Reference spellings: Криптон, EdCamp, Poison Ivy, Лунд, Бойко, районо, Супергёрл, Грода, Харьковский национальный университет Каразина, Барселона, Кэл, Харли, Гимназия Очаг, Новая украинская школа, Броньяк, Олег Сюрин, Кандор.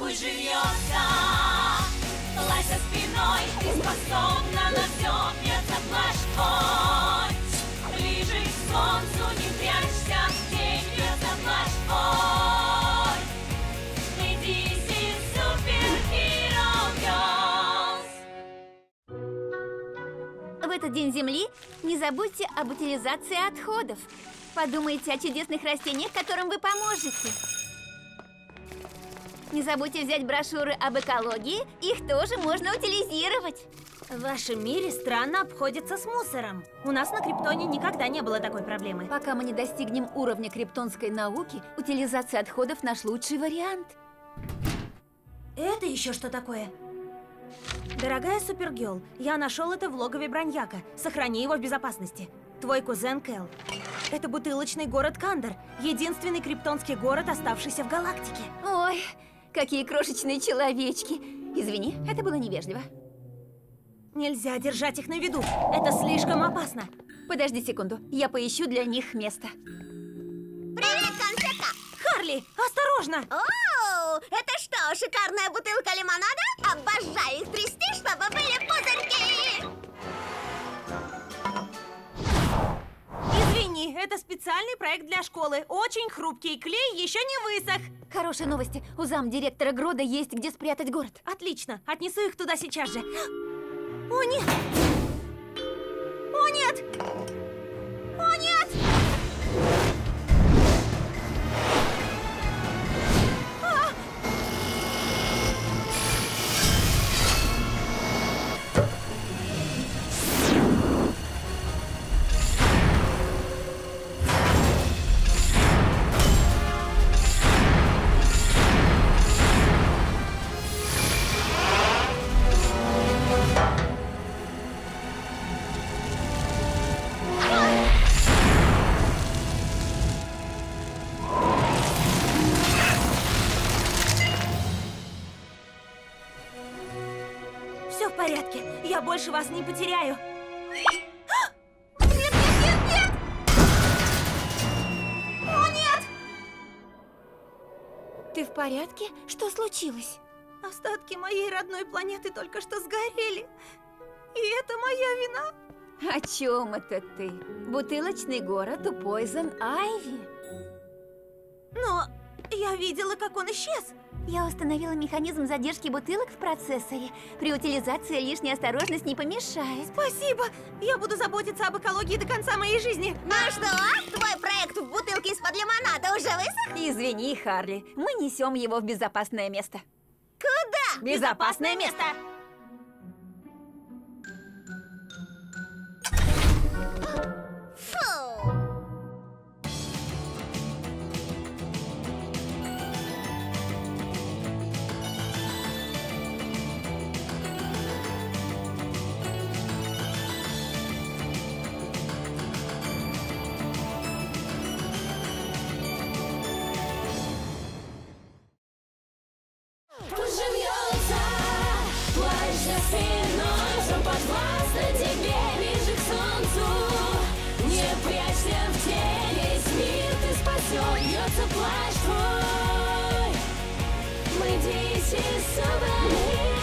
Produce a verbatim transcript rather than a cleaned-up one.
пусть живется, лайся спиной и способна на все, не заплашь, ближе к солнцу не прячься, в тень не заплашь, иди си Супергёрл. В этот день Земли не забудьте об утилизации отходов. Подумайте о чудесных растениях, которым вы поможете. Не забудьте взять брошюры об экологии, их тоже можно утилизировать. В вашем мире странно обходится с мусором. У нас на Криптоне никогда не было такой проблемы. Пока мы не достигнем уровня криптонской науки, утилизация отходов наш лучший вариант. Это еще что такое? Дорогая Супергёрл, я нашел это в логове Броньяка. Сохрани его в безопасности. Твой кузен Кэл. Это бутылочный город Кандор, единственный криптонский город, оставшийся в галактике. Ой, какие крошечные человечки. Извини, это было невежливо. Нельзя держать их на виду. Это слишком опасно. Подожди секунду, я поищу для них место. Привет, конфетка! Харли, осторожно! О, это что, шикарная бутылка лимонада? Обожаю их трясти, чтобы были пузырьки! Извини, это специальный проект для школы. Очень хрупкий клей, еще не высох. Хорошие новости. У замдиректора Грода есть где спрятать город. Отлично. Отнесу их туда сейчас же. О, нет! О, нет! О, нет! Я больше вас не потеряю. А! Нет, нет, нет, нет! О, нет! Ты в порядке? Что случилось? Остатки моей родной планеты только что сгорели. И это моя вина. О чем это ты? Бутылочный город у Poison Ivy. Но я видела, как он исчез. Я установила механизм задержки бутылок в процессоре. При утилизации лишняя осторожность не помешает. Спасибо! Я буду заботиться об экологии до конца моей жизни. Ну что, твой проект в бутылке из-под лимонада уже высох? Извини, Харли, мы несем его в безопасное место. Куда? Безопасное, безопасное место! Фу! Плащ твой, мы дети супергерои.